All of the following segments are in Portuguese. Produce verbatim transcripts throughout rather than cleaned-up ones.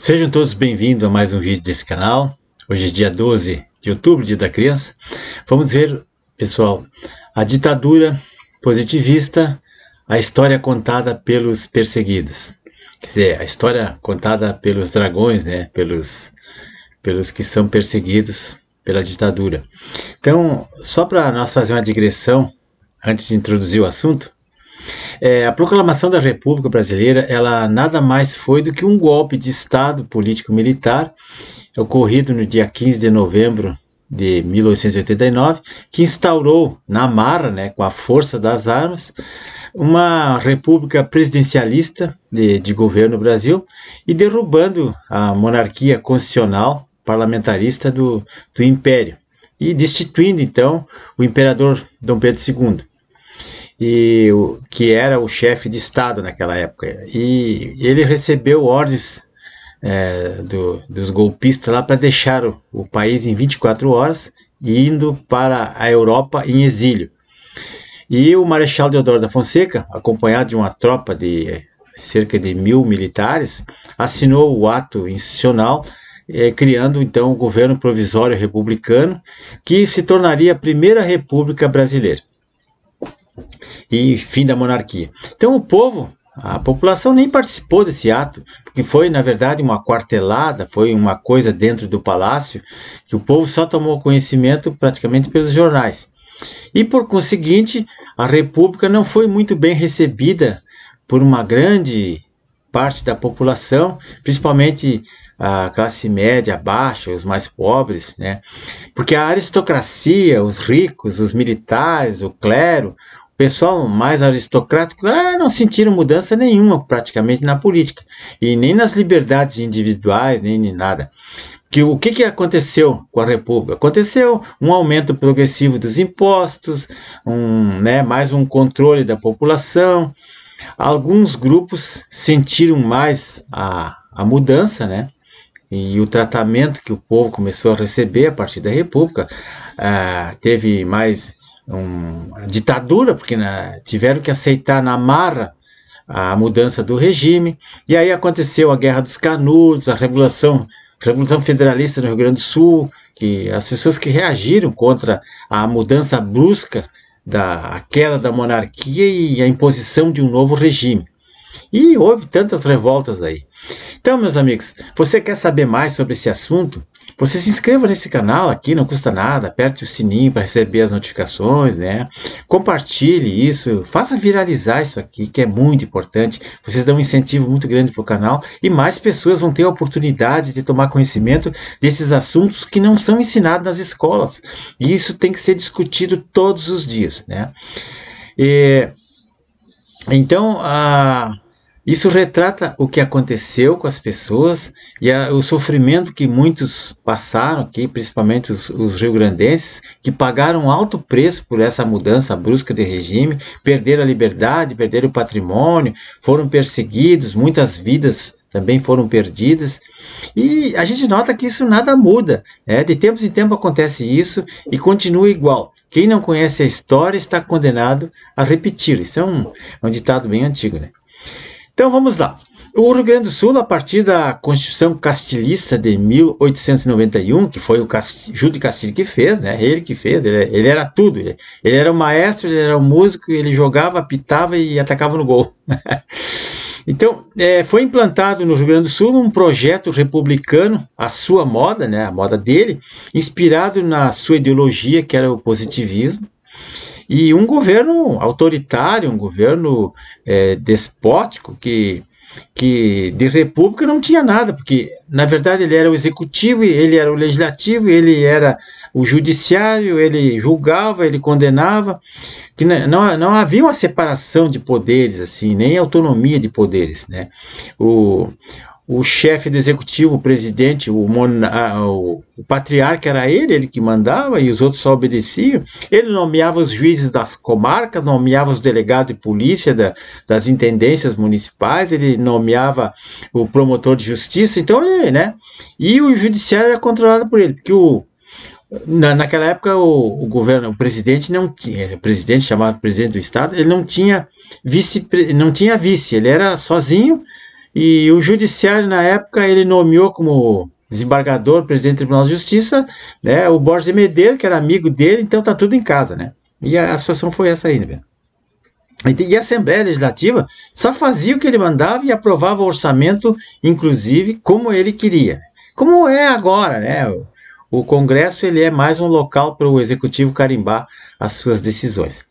Sejam todos bem-vindos a mais um vídeo desse canal. Hoje é dia doze de outubro, dia da criança. Vamos ver, pessoal, a ditadura positivista, a história contada pelos perseguidos. Quer dizer, a história contada pelos dragões, né? Pelos, pelos que são perseguidos pela ditadura. Então, só para nós fazer uma digressão, antes de introduzir o assunto, É, a proclamação da República Brasileira, ela nada mais foi do que um golpe de Estado político-militar ocorrido no dia quinze de novembro de mil oitocentos e oitenta e nove, que instaurou na marra, né, com a força das armas, uma república presidencialista de, de governo no Brasil e derrubando a monarquia constitucional parlamentarista do, do Império e destituindo então o imperador Dom Pedro segundo. E, que era o chefe de Estado naquela época, e ele recebeu ordens é, do, dos golpistas lá para deixar o, o país em vinte e quatro horas, indo para a Europa em exílio. E o Marechal Deodoro da Fonseca, acompanhado de uma tropa de cerca de mil militares, assinou o ato institucional, é, criando então o governo provisório republicano, que se tornaria a primeira república brasileira. E fim da monarquia. Então o povo, a população nem participou desse ato, porque foi na verdade uma quartelada, foi uma coisa dentro do palácio, que o povo só tomou conhecimento praticamente pelos jornais. E por conseguinte, a república não foi muito bem recebida por uma grande parte da população, principalmente a classe média, baixa, os mais pobres, né? Porque a aristocracia, os ricos, os militares, o clero, o pessoal mais aristocrático, ah, não sentiram mudança nenhuma praticamente na política, e nem nas liberdades individuais, nem em nada. Que, o que, que aconteceu com a República? Aconteceu um aumento progressivo dos impostos, um, né, mais um controle da população. Alguns grupos sentiram mais a, a mudança, né? E o tratamento que o povo começou a receber a partir da República, ah, teve mais uma ditadura, porque na, tiveram que aceitar na marra a mudança do regime, e aí aconteceu a Guerra dos Canudos, a Revolução, Revolução Federalista no Rio Grande do Sul, que as pessoas que reagiram contra a mudança brusca da queda da monarquia e a imposição de um novo regime. E houve tantas revoltas aí. Então, meus amigos, você quer saber mais sobre esse assunto? Você se inscreva nesse canal aqui, não custa nada, aperte o sininho para receber as notificações, né? Compartilhe isso, faça viralizar isso aqui, que é muito importante. Vocês dão um incentivo muito grande para o canal e mais pessoas vão ter a oportunidade de tomar conhecimento desses assuntos que não são ensinados nas escolas. E isso tem que ser discutido todos os dias, né? E, então, a... isso retrata o que aconteceu com as pessoas e a, o sofrimento que muitos passaram aqui, principalmente os, os rio-grandenses, que pagaram alto preço por essa mudança brusca de regime, perderam a liberdade, perderam o patrimônio, foram perseguidos, muitas vidas também foram perdidas. E a gente nota que isso nada muda, né? De tempos em tempos acontece isso e continua igual. Quem não conhece a história está condenado a repetir. Isso é um, é um ditado bem antigo, né? Então vamos lá. O Rio Grande do Sul, a partir da Constituição Castilhista de mil oitocentos e noventa e um, que foi o Cast... Júlio Castilhos que fez, né? Ele que fez, ele, ele era tudo. Ele, ele era o maestro, ele era o músico, ele jogava, apitava e atacava no gol. Então, é, foi implantado no Rio Grande do Sul um projeto republicano, a sua moda, né? A moda dele, inspirado na sua ideologia, que era o positivismo. E um governo autoritário, um governo é, despótico, que, que de república não tinha nada, porque na verdade ele era o executivo, ele era o legislativo, ele era o judiciário, ele julgava, ele condenava, que não, não havia uma separação de poderes, assim, nem autonomia de poderes, né? O... O chefe do executivo, o presidente, o, mona, o, o patriarca era ele, ele que mandava e os outros só obedeciam. Ele nomeava os juízes das comarcas, nomeava os delegados de polícia da, das intendências municipais, ele nomeava o promotor de justiça, então ele, né? E o judiciário era controlado por ele, porque o, na, naquela época o, o governo, o presidente não tinha, o presidente chamado presidente do estado, ele não tinha vice, não tinha vice, ele era sozinho. E o judiciário, na época, ele nomeou como desembargador, presidente do Tribunal de Justiça, né, o Borges Medeiros, que era amigo dele, então tá tudo em casa, né? E a, a situação foi essa aí, né? E a Assembleia Legislativa só fazia o que ele mandava e aprovava o orçamento, inclusive, como ele queria. Como é agora, né? O, o Congresso, ele é mais um local para o Executivo carimbar as suas decisões.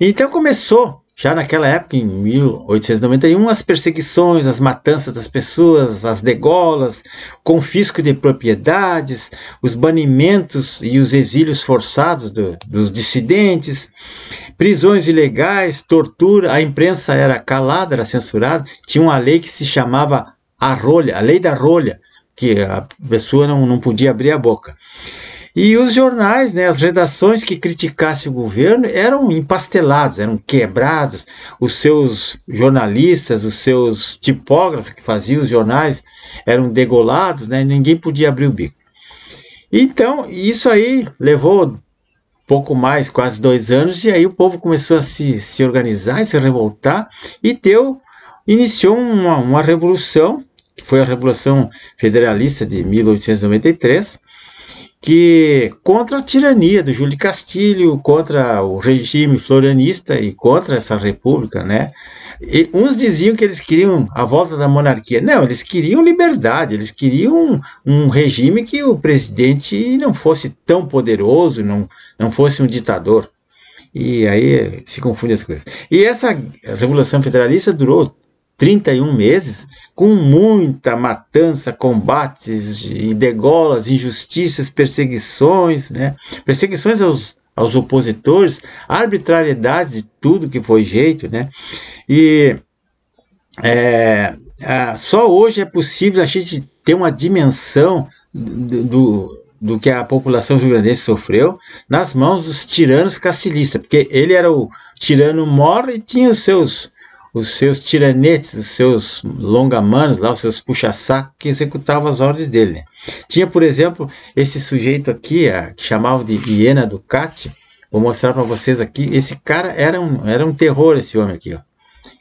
Então começou, já naquela época, em mil oitocentos e noventa e um, as perseguições, as matanças das pessoas, as degolas, confisco de propriedades, os banimentos e os exílios forçados do, dos dissidentes, prisões ilegais, tortura, a imprensa era calada, era censurada, tinha uma lei que se chamava a rolha, a lei da rolha, que a pessoa não, não podia abrir a boca. E os jornais, né, as redações que criticassem o governo eram empastelados, eram quebrados. Os seus jornalistas, os seus tipógrafos que faziam os jornais eram degolados, né, ninguém podia abrir o bico. Então, isso aí levou pouco mais, quase dois anos, e aí o povo começou a se, se organizar e se revoltar, e deu, iniciou uma, uma revolução, que foi a Revolução Federalista de mil oitocentos e noventa e três, que contra a tirania do Júlio Castilho, contra o regime florianista e contra essa república, né? E uns diziam que eles queriam a volta da monarquia. Não, eles queriam liberdade, eles queriam um, um regime que o presidente não fosse tão poderoso, não, não fosse um ditador. E aí se confundem as coisas. E essa Revolução Federalista durou trinta e um meses, com muita matança, combates, degolas, injustiças, perseguições, né? Perseguições aos, aos opositores, arbitrariedade de tudo que foi jeito, né? E é, a, só hoje é possível a gente ter uma dimensão do, do do que a população rio-grandense sofreu nas mãos dos tiranos castilhistas, porque ele era o tirano mor e tinha os seus os seus tiranetes, os seus longamanos, lá, os seus puxa-saco que executavam as ordens dele. Né? Tinha, por exemplo, esse sujeito aqui, a, que chamavam de Hiena Ducati, vou mostrar para vocês aqui, esse cara era um, era um terror, esse homem aqui, ó.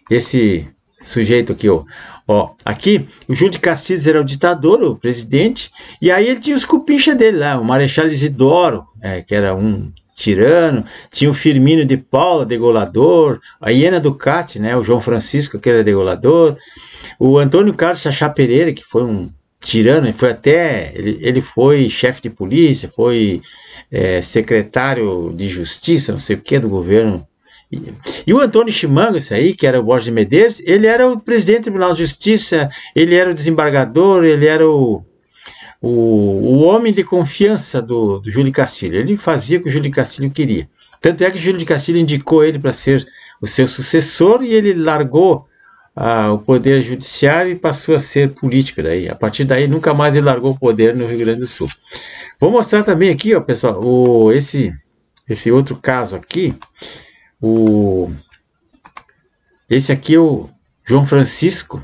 Esse sujeito aqui, ó. Ó, aqui, o Júlio de Castilhos era o ditador, o presidente, e aí ele tinha os cupincha dele lá, o Marechal Deodoro, é, que era um tirano, tinha o Firmino de Paula, degolador, a Hiena Ducati, né, o João Francisco, que era degolador, o Antônio Carlos Chachá Pereira, que foi um tirano, ele foi até, ele, ele foi chefe de polícia, foi é, secretário de justiça, não sei o que, do governo. E o Antônio Chimangos, aí, que era o Borges Medeiros, ele era o presidente do Tribunal de Justiça, ele era o desembargador, ele era o, o, o homem de confiança do, do Júlio Castilho. Ele fazia o que o Júlio Castilho queria. Tanto é que o Júlio Castilho indicou ele para ser o seu sucessor e ele largou ah, o poder judiciário e passou a ser político. Daí. A partir daí, nunca mais ele largou o poder no Rio Grande do Sul. Vou mostrar também aqui, ó, pessoal, o, esse, esse outro caso aqui. O, esse aqui é o João Francisco,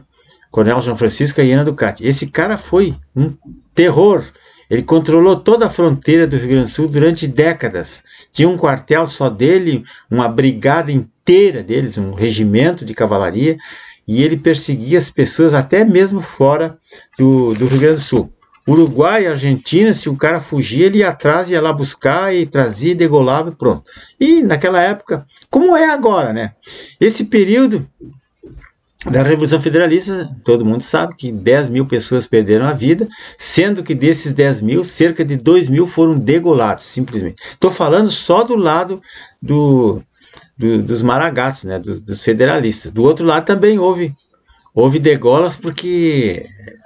Coronel João Francisco e Hiena Ducati. Esse cara foi um terror. Ele controlou toda a fronteira do Rio Grande do Sul durante décadas. Tinha um quartel só dele, uma brigada inteira deles, um regimento de cavalaria, e ele perseguia as pessoas até mesmo fora do, do Rio Grande do Sul. Uruguai, Argentina, se o cara fugia, ele ia atrás, ia lá buscar, e trazia, degolava e pronto. E naquela época, como é agora, né? Esse período da Revolução Federalista, todo mundo sabe que dez mil pessoas perderam a vida, sendo que desses dez mil, cerca de dois mil foram degolados, simplesmente. Estou falando só do lado do, do, dos maragatos, né? Dos, dos federalistas. Do outro lado também houve... Houve degolas porque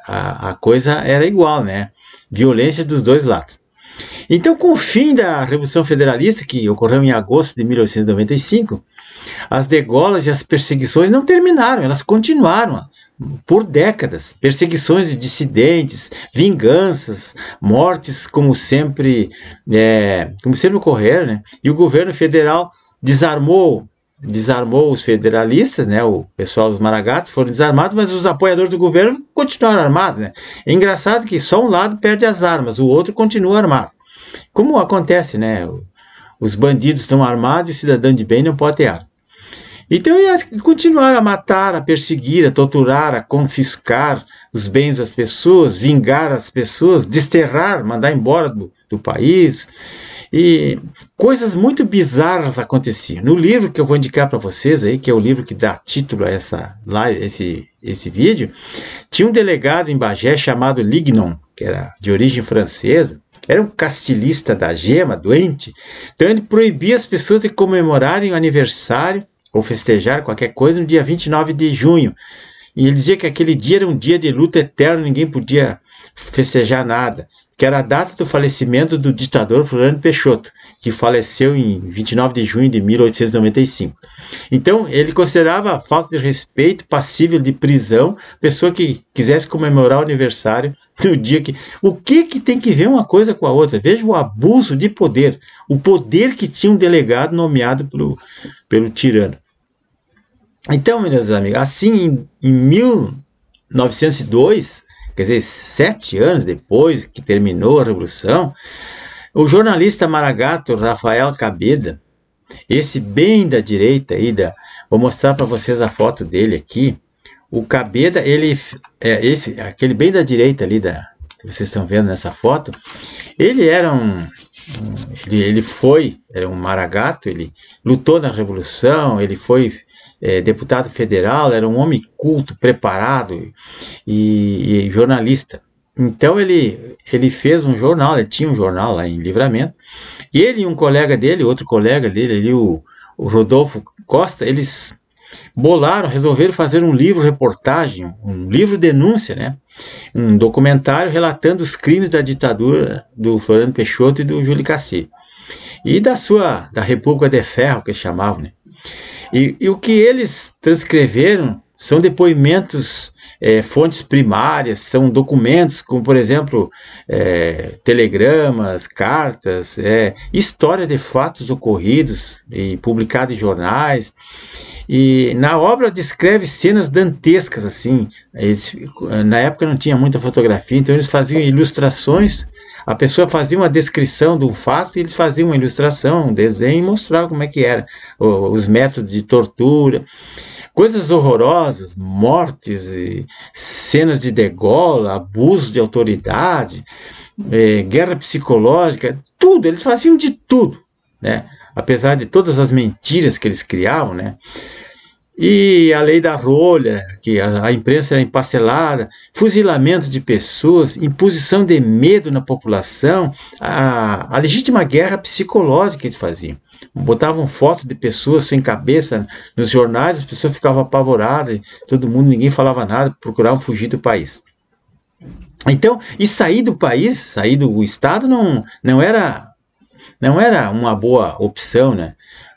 a, a coisa era igual, né? Violência dos dois lados. Então, com o fim da Revolução Federalista, que ocorreu em agosto de mil oitocentos e noventa e cinco, as degolas e as perseguições não terminaram, elas continuaram por décadas. Perseguições de dissidentes, vinganças, mortes, como sempre, é, como sempre ocorreram, né? E o governo federal desarmou desarmou os federalistas, né? O pessoal dos maragatos foram desarmados, mas os apoiadores do governo continuaram armados, né? É engraçado que só um lado perde as armas, o outro continua armado. Como acontece, né? Os bandidos estão armados e o cidadão de bem não pode ter arma. Então continuaram a matar, a perseguir, a torturar, a confiscar os bens das pessoas, vingar as pessoas, desterrar, mandar embora do, do país. E coisas muito bizarras aconteciam. No livro que eu vou indicar para vocês, aí, que é o livro que dá título a essa, lá, esse, esse vídeo, tinha um delegado em Bagé chamado Lignon, que era de origem francesa. Era um castilhista da gema, doente. Então ele proibia as pessoas de comemorarem o aniversário ou festejar qualquer coisa no dia vinte e nove de junho. E ele dizia que aquele dia era um dia de luta eterna, ninguém podia festejar nada, que era a data do falecimento do ditador Floriano Peixoto, que faleceu em vinte e nove de junho de mil oitocentos e noventa e cinco. Então, ele considerava a falta de respeito, passível de prisão, pessoa que quisesse comemorar o aniversário do dia que... O que que tem que ver uma coisa com a outra? Veja o abuso de poder, o poder que tinha um delegado nomeado pelo, pelo tirano. Então, meus amigos, assim, em, em mil novecentos e dois... Quer dizer, sete anos depois que terminou a Revolução, o jornalista maragato Rafael Cabeda, esse bem da direita aí, da, vou mostrar para vocês a foto dele aqui. O Cabeda, ele, é esse, aquele bem da direita ali, da, que vocês estão vendo nessa foto, ele era um... Ele, ele foi, era um maragato, ele lutou na Revolução, ele foi é, deputado federal, era um homem culto, preparado e, e jornalista. Então ele, ele fez um jornal, ele tinha um jornal lá em Livramento, e ele e um colega dele, outro colega dele, ele, o, o Rodolfo Costa, eles bolaram, resolveram fazer um livro-reportagem, um livro-denúncia, né? Um documentário relatando os crimes da ditadura do Floriano Peixoto e do Júlio Castilhos. E da sua, da República de Ferro, que eles chamavam, né? E, e o que eles transcreveram são depoimentos, é, fontes primárias, são documentos como, por exemplo, é, telegramas, cartas, é, história de fatos ocorridos e publicado em jornais. E na obra descreve cenas dantescas, assim, eles, na época não tinha muita fotografia, então eles faziam ilustrações, a pessoa fazia uma descrição de um fato, e eles faziam uma ilustração, um desenho, e mostravam como é que era, os métodos de tortura, coisas horrorosas, mortes, e cenas de degola, abuso de autoridade, eh, guerra psicológica, tudo, eles faziam de tudo, né? Apesar de todas as mentiras que eles criavam, né? E a lei da rolha, que a, a imprensa era empastelada, fuzilamento de pessoas, imposição de medo na população, a, a legítima guerra psicológica que eles faziam. Botavam foto de pessoas sem cabeça nos jornais, as pessoas ficavam apavoradas, todo mundo, ninguém falava nada, procuravam fugir do país. Então, e sair do país, sair do Estado, não, não era... Não era uma boa opção, né?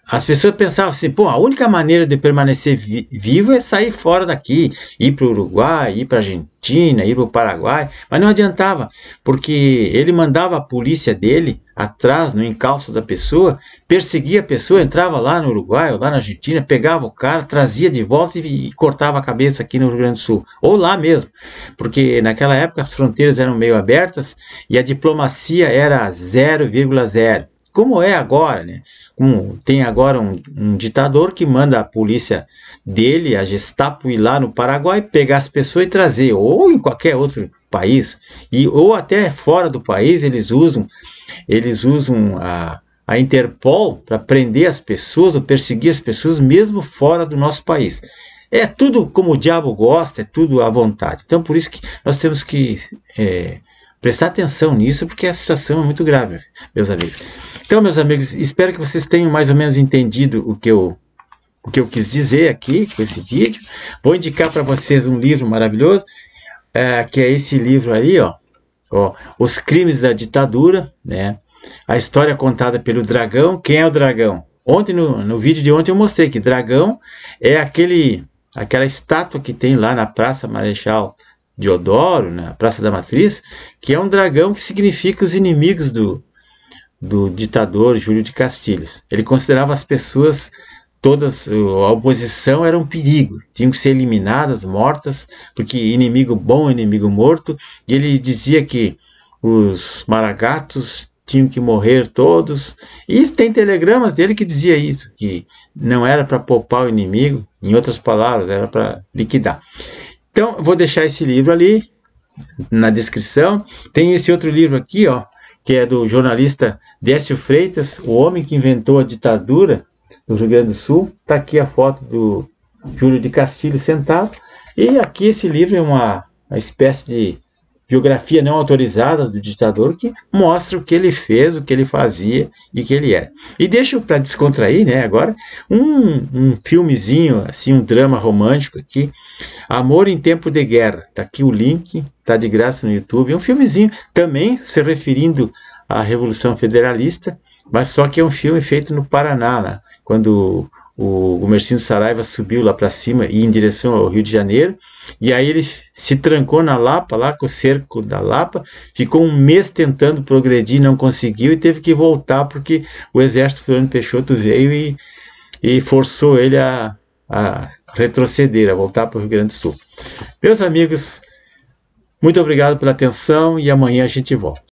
As pessoas pensavam assim, pô, a única maneira de permanecer vi vivo é sair fora daqui, ir para o Uruguai, ir para a Argentina, ir para o Paraguai, mas não adiantava, porque ele mandava a polícia dele atrás, no encalço da pessoa, perseguia a pessoa, entrava lá no Uruguai ou lá na Argentina, pegava o cara, trazia de volta e, e cortava a cabeça aqui no Rio Grande do Sul, ou lá mesmo, porque naquela época as fronteiras eram meio abertas e a diplomacia era zero vírgula zero. Como é agora, né? Um, tem agora um, um ditador que manda a polícia dele, a Gestapo, ir lá no Paraguai, pegar as pessoas e trazer, ou em qualquer outro país, e, ou até fora do país, eles usam, eles usam a, a Interpol para prender as pessoas, ou perseguir as pessoas, mesmo fora do nosso país. É tudo como o diabo gosta, é tudo à vontade. Então, por isso que nós temos que... É, prestar atenção nisso, porque a situação é muito grave, meus amigos. Então, meus amigos, espero que vocês tenham mais ou menos entendido o que eu, o que eu quis dizer aqui com esse vídeo. Vou indicar para vocês um livro maravilhoso, é, que é esse livro aí, ó, ó, Os Crimes da Ditadura, né? A história contada pelo Dragão. Quem é o Dragão? Ontem, no, no vídeo de ontem, eu mostrei que Dragão é aquele, aquela estátua que tem lá na Praça Marechal Deodoro, na Praça da Matriz, que é um dragão que significa os inimigos do, do ditador Júlio de Castilhos. Ele considerava as pessoas, todas, a oposição era um perigo, tinham que ser eliminadas, mortas, porque inimigo bom, inimigo morto, e ele dizia que os maragatos tinham que morrer todos. E tem telegramas dele que dizia isso, que não era para poupar o inimigo, em outras palavras, era para liquidar. Então, vou deixar esse livro ali na descrição. Tem esse outro livro aqui, ó, que é do jornalista Décio Freitas, o homem que inventou a ditadura do Rio Grande do Sul. Está aqui a foto do Júlio de Castilhos sentado. E aqui esse livro é uma, uma espécie de biografia não autorizada do ditador, que mostra o que ele fez, o que ele fazia e o que ele era. E deixo para descontrair, né, agora, um, um filmezinho, assim, um drama romântico aqui, Amor em Tempo de Guerra. Está aqui o link, está de graça no YouTube. É um filmezinho também se referindo à Revolução Federalista, mas só que é um filme feito no Paraná, né, quando o, o Mercino Saraiva subiu lá para cima e em direção ao Rio de Janeiro, e aí ele se trancou na Lapa, lá com o Cerco da Lapa, ficou um mês tentando progredir, não conseguiu e teve que voltar porque o exército Floriano Peixoto veio e, e forçou ele a, a retroceder, a voltar para o Rio Grande do Sul. Meus amigos, muito obrigado pela atenção e amanhã a gente volta.